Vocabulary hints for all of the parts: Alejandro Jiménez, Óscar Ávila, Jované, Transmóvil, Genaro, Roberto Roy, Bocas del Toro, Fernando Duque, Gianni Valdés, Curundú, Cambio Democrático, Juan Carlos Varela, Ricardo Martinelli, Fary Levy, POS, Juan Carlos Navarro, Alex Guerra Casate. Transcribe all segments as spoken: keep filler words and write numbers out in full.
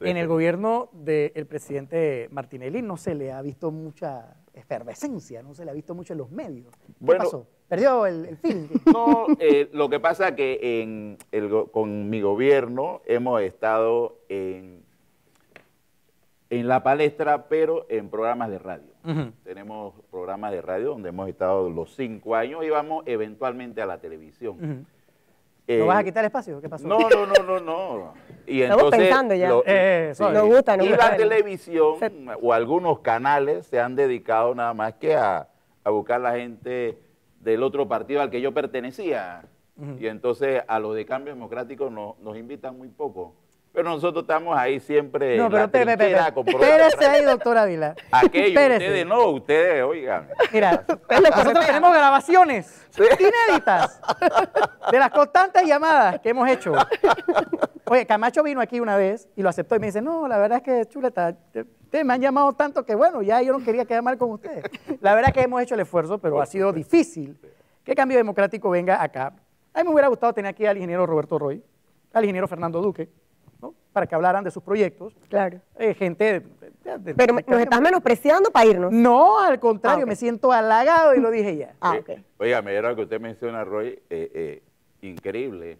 En el gobierno del presidente Martinelli no se le ha visto mucha efervescencia, no se le ha visto mucho en los medios. ¿Qué bueno, pasó? ¿Perdió el, el feeling? No, eh, lo que pasa es que en el, con mi gobierno hemos estado en, en la palestra, pero en programas de radio. Uh-huh. Tenemos programas de radio donde hemos estado los cinco años y vamos eventualmente a la televisión. Uh-huh. Eh, ¿No vas a quitar espacio? ¿Qué pasó? No, no, no, no, no. Y Estamos entonces, pensando ya. Lo, eh, sí. Nos gusta, nos y gusta. La televisión se... o algunos canales se han dedicado nada más que a, a buscar la gente del otro partido al que yo pertenecía. Uh-huh. Y entonces a los de Cambio Democrático no, nos invitan muy poco. Pero nosotros estamos ahí siempre no, en la trinchera. Espérese ahí, doctor Ávila. Aquello, Pérese. ustedes no, ustedes, oigan. Mira, nosotros tenemos grabaciones ¿Sí? inéditas de las constantes llamadas que hemos hecho. Oye, Camacho vino aquí una vez y lo aceptó y me dice, no, la verdad es que, chuleta, ustedes me han llamado tanto que, bueno, ya yo no quería quedar mal con ustedes. La verdad es que hemos hecho el esfuerzo, pero ha sido difícil que Cambio Democrático venga acá. A mí me hubiera gustado tener aquí al ingeniero Roberto Roy, al ingeniero Fernando Duque, ¿no? Para que hablaran de sus proyectos. Claro. Eh, gente... De, de, de, Pero de, de, nos estás menospreciando para irnos. No, al contrario, ah, okay. me siento halagado y lo dije ya. Ah, okay. eh, oiga, me era lo que usted menciona, Roy, eh, eh, increíble,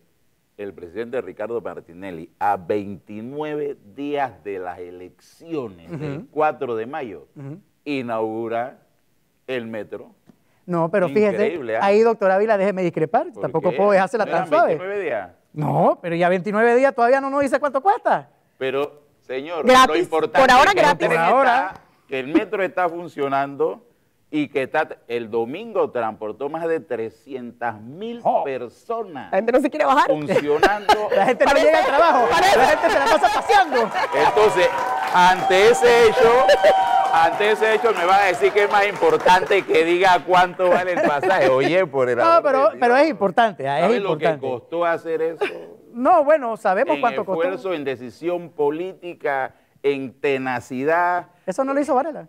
el presidente Ricardo Martinelli, a veintinueve días de las elecciones, uh-huh. del cuatro de mayo, uh-huh. inaugura el metro. No, pero Increíble, fíjese, ¿eh? ahí, doctor Ávila, déjeme discrepar, tampoco qué? puedo dejársela no tan suave. veintinueve días. No, pero ya veintinueve días todavía no nos dice cuánto cuesta. Pero, señor, gratis. lo importante por ahora, es que, gratis. Por ahora. Está, que el metro está funcionando y que está, el domingo transportó más de trescientas mil oh. personas. La gente no se quiere bajar. Funcionando. La gente no parece, llega al trabajo, parece. la gente se la pasa paseando. Entonces, ante ese hecho... Ante ese hecho me van a decir que es más importante que diga cuánto vale el pasaje. Oye, por el amor. No, pero, pero es importante. Es ¿Sabes importante. lo que costó hacer eso? No, bueno, sabemos en cuánto esfuerzo, costó. En esfuerzo, en decisión política, en tenacidad. Eso no lo hizo Varela.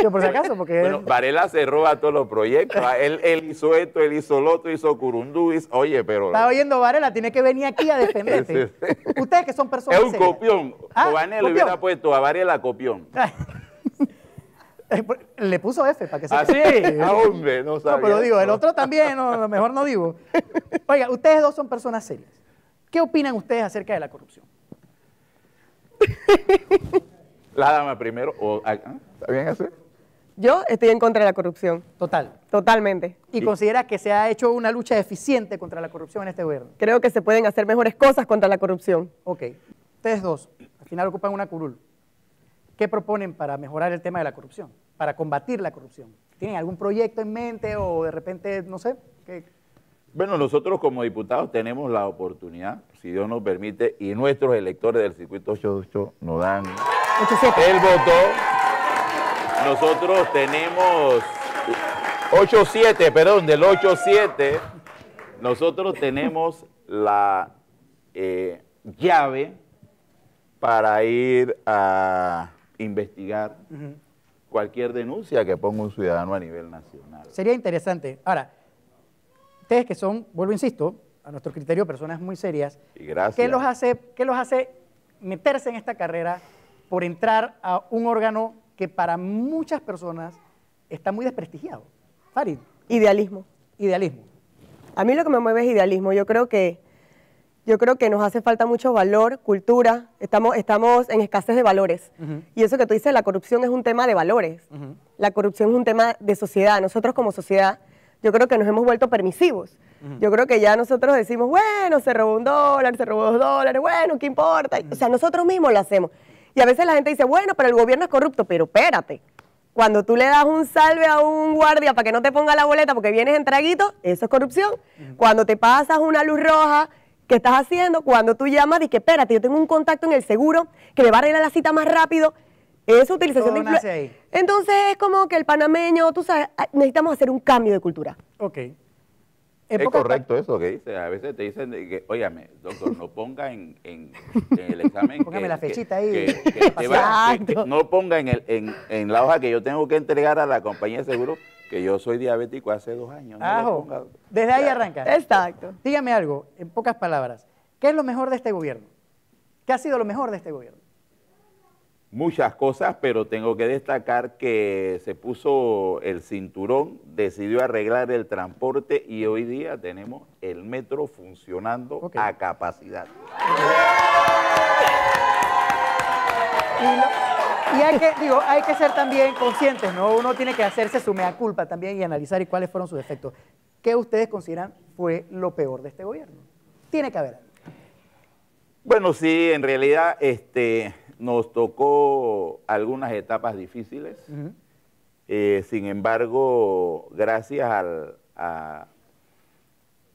Yo por si acaso, porque... Bueno, él... Varela se roba todos los proyectos. Él, él hizo esto, él hizo lo otro, hizo Curundú. Hizo... Oye, pero... Está oyendo Varela, tiene que venir aquí a defenderte. Ustedes que son personas Es un serias. copión. Ah, Jované le hubiera puesto a Varela copión. Le puso F para que se... ¿Ah, sí? Ah, hombre, no sabía. No, pero digo, el otro también, no, mejor no digo. Oiga, ustedes dos son personas serias. ¿Qué opinan ustedes acerca de la corrupción? La dama primero. O, ¿eh? ¿Está bien así? Yo estoy en contra de la corrupción. Total. Totalmente. ¿Y sí. considera que se ha hecho una lucha eficiente contra la corrupción en este gobierno? Creo que se pueden hacer mejores cosas contra la corrupción. Ok. Ustedes dos, al final ocupan una curul. ¿Qué proponen para mejorar el tema de la corrupción? Para combatir la corrupción. ¿Tienen algún proyecto en mente o de repente, no sé? ¿Qué? Bueno, nosotros como diputados tenemos la oportunidad, si Dios nos permite, y nuestros electores del circuito ochenta y ocho nos dan ochenta y siete. El voto. Nosotros tenemos ochenta y siete, perdón, del ochenta y siete, nosotros tenemos la eh, llave para ir a investigar uh-huh. cualquier denuncia que ponga un ciudadano a nivel nacional. Sería interesante. Ahora, ustedes que son, vuelvo insisto, a nuestro criterio personas muy serias, y gracias. ¿qué los hace, qué los hace meterse en esta carrera por entrar a un órgano que para muchas personas está muy desprestigiado? Fary. Idealismo. Idealismo. A mí lo que me mueve es idealismo. Yo creo que Yo creo que nos hace falta mucho valor, cultura, estamos, estamos en escasez de valores. Uh-huh. Y eso que tú dices, la corrupción es un tema de valores, uh-huh. la corrupción es un tema de sociedad. Nosotros como sociedad, yo creo que nos hemos vuelto permisivos. Uh-huh. Yo creo que ya nosotros decimos, bueno, se robó un dólar, se robó dos dólares, bueno, ¿qué importa? Uh-huh. O sea, nosotros mismos lo hacemos. Y a veces la gente dice, bueno, pero el gobierno es corrupto, pero espérate. Cuando tú le das un salve a un guardia para que no te ponga la boleta porque vienes en traguito, eso es corrupción. Uh-huh. Cuando te pasas una luz roja, ¿qué estás haciendo? Cuando tú llamas, dices, espérate, yo tengo un contacto en el seguro que me va a arreglar la cita más rápido. Esa utilización de influencia. Entonces es como que el panameño, tú sabes, necesitamos hacer un cambio de cultura. Ok. Es correcto eso que dices. A veces te dicen, que, óyame, doctor, no ponga en, en, en el examen. Póngame que, la fechita que, ahí. Que, que te va, que, que no ponga en, el, en, en la hoja que yo tengo que entregar a la compañía de seguro que yo soy diabético hace dos años. No Ajo, ponga... Desde ahí arranca. Exacto. Dígame algo, en pocas palabras. ¿Qué es lo mejor de este gobierno? ¿Qué ha sido lo mejor de este gobierno? Muchas cosas, pero tengo que destacar que se puso el cinturón, decidió arreglar el transporte y hoy día tenemos el metro funcionando okay. a capacidad. Y, lo, y hay, que, digo, hay que ser también conscientes, ¿no? Uno tiene que hacerse su mea culpa también y analizar y cuáles fueron sus efectos. ¿Qué ustedes consideran fue lo peor de este gobierno? Tiene que haber algo. Bueno, sí, en realidad... este nos tocó algunas etapas difíciles, uh-huh. eh, sin embargo, gracias al, a,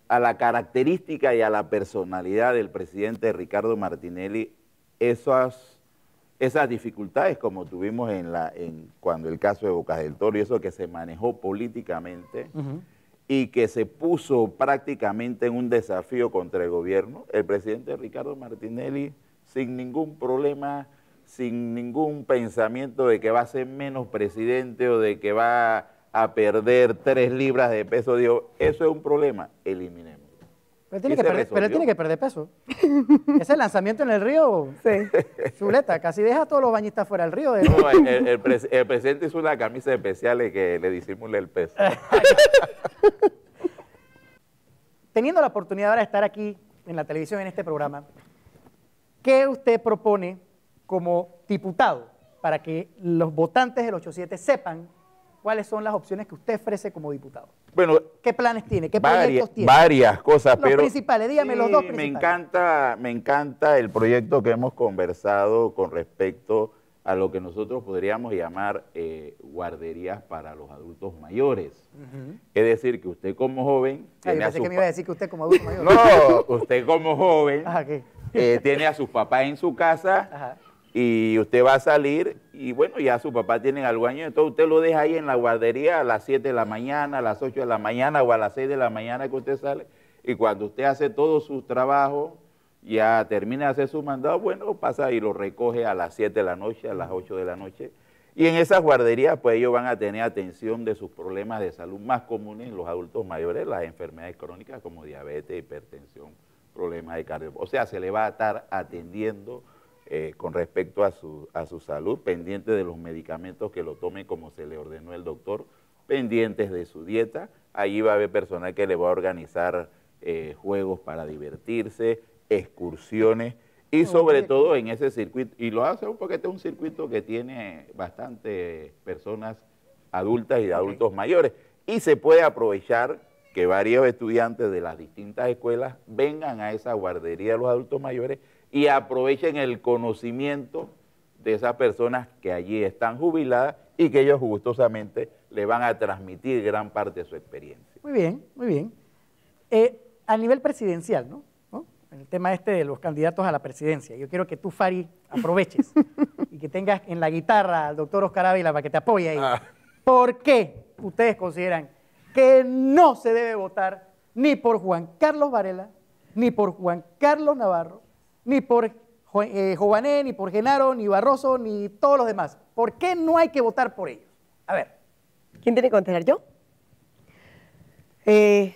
a la característica y a la personalidad del presidente Ricardo Martinelli, esas, esas dificultades como tuvimos en la en, cuando el caso de Bocas del Toro, y eso que se manejó políticamente uh-huh. y que se puso prácticamente en un desafío contra el gobierno, el presidente Ricardo Martinelli, sin ningún problema, sin ningún pensamiento de que va a ser menos presidente o de que va a perder tres libras de peso, digo, eso es un problema, eliminemos. Pero, tiene que perder, pero él tiene que perder peso. Ese lanzamiento en el río, sí. Chuleta, casi deja a todos los bañistas fuera del río. De... No, el, el, el, pres, el presidente hizo una camisa especial y que le disimula el peso. Teniendo la oportunidad ahora de estar aquí en la televisión, en este programa, ¿qué usted propone como diputado para que los votantes del ochenta y siete sepan cuáles son las opciones que usted ofrece como diputado? Bueno, ¿qué planes tiene? ¿Qué varias, proyectos tiene? Varias cosas, los pero... Los principales, dígame sí, los dos principales. Me encanta, me encanta el proyecto que hemos conversado con respecto a lo que nosotros podríamos llamar eh, guarderías para los adultos mayores. Uh-huh. Es decir, que usted como joven... Ay, yo pensé su... que me iba a decir que usted como adulto mayor. No, usted como joven... Ajá, ¿qué? Eh, tiene a sus papás en su casa. Ajá. Y usted va a salir y bueno, ya su papá tiene algo año, entonces usted lo deja ahí en la guardería a las siete de la mañana, a las ocho de la mañana o a las seis de la mañana que usted sale, y cuando usted hace todos sus trabajos, ya termina de hacer su mandado, bueno, pasa y lo recoge a las siete de la noche, a las ocho de la noche, y en esas guarderías pues ellos van a tener atención de sus problemas de salud más comunes en los adultos mayores, las enfermedades crónicas como diabetes, hipertensión, problemas de cardio, o sea, se le va a estar atendiendo eh, con respecto a su, a su salud, pendiente de los medicamentos que lo tome como se le ordenó el doctor, pendientes de su dieta, allí va a haber personal que le va a organizar eh, juegos para divertirse, excursiones, y sobre todo en ese circuito, y lo hace porque este es un circuito que tiene bastantes personas adultas y de adultos okay. mayores, y se puede aprovechar que varios estudiantes de las distintas escuelas vengan a esa guardería de los adultos mayores y aprovechen el conocimiento de esas personas que allí están jubiladas y que ellos gustosamente le van a transmitir gran parte de su experiencia. Muy bien, muy bien. Eh, a nivel presidencial, ¿no? ¿no? El tema este de los candidatos a la presidencia. Yo quiero que tú, Fary, aproveches y que tengas en la guitarra al doctor Óscar Ávila para que te apoye ahí. Ah. ¿Por qué ustedes consideran que no se debe votar ni por Juan Carlos Varela, ni por Juan Carlos Navarro, ni por jo eh, Jované, ni por Genaro, ni Barroso, ni todos los demás? ¿Por qué no hay que votar por ellos? A ver. ¿Quién tiene que contestar? ¿Yo? Eh,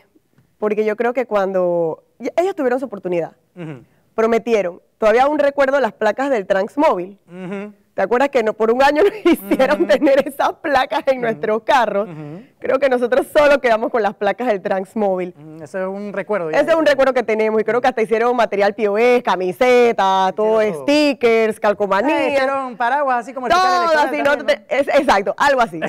porque yo creo que cuando... Ellos tuvieron su oportunidad. Uh-huh. Prometieron. Todavía aún recuerdo las placas del Transmóvil. Uh-huh. ¿Te acuerdas que no, por un año nos hicieron uh-huh. tener esas placas en uh-huh. nuestros carros? Uh-huh. Creo que nosotros solo quedamos con las placas del Transmóvil. Uh-huh. Ese es un recuerdo. Ese es un recuerdo que tenemos. Y creo que hasta hicieron material P O S, camisetas, todo, stickers, calcomanías. Hicieron paraguas, así como el todo así, no, ¿no? Es, exacto, algo así.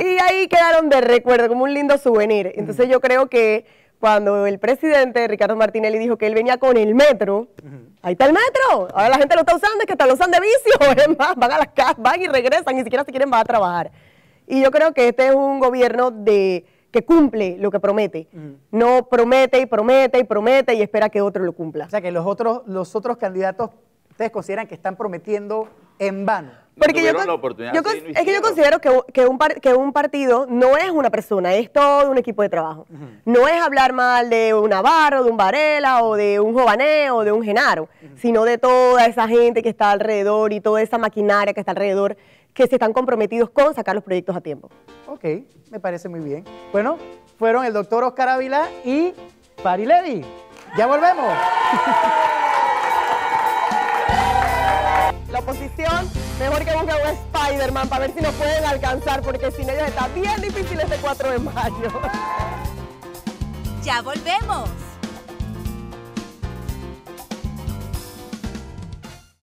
Y ahí quedaron de recuerdo, como un lindo souvenir. Entonces uh-huh. yo creo que cuando el presidente Ricardo Martinelli dijo que él venía con el metro, uh-huh. ahí está el metro, ahora la gente lo está usando, es que hasta lo usan de vicio, es más, van a las casas, van y regresan, ni siquiera se quieren bajar a trabajar. Y yo creo que este es un gobierno de que cumple lo que promete, uh-huh. no promete y promete y promete y espera que otro lo cumpla. O sea que los otros, los otros candidatos, ¿ustedes consideran que están prometiendo en vano? Porque yo, la yo, sí, es que yo considero que, que, un par, que un partido no es una persona, es todo un equipo de trabajo. Uh-huh. No es hablar mal de un Navarro, de un Varela, o de un Jované, o de un Genaro, uh-huh. sino de toda esa gente que está alrededor y toda esa maquinaria que está alrededor, que se están comprometidos con sacar los proyectos a tiempo. Ok, me parece muy bien. Bueno, fueron el doctor Óscar Ávila y Fary Levy. ¡Ya volvemos! oposición, mejor que busquen un Spider-Man para ver si nos pueden alcanzar, porque sin ellos está bien difícil este cuatro de mayo. ¡Ya volvemos!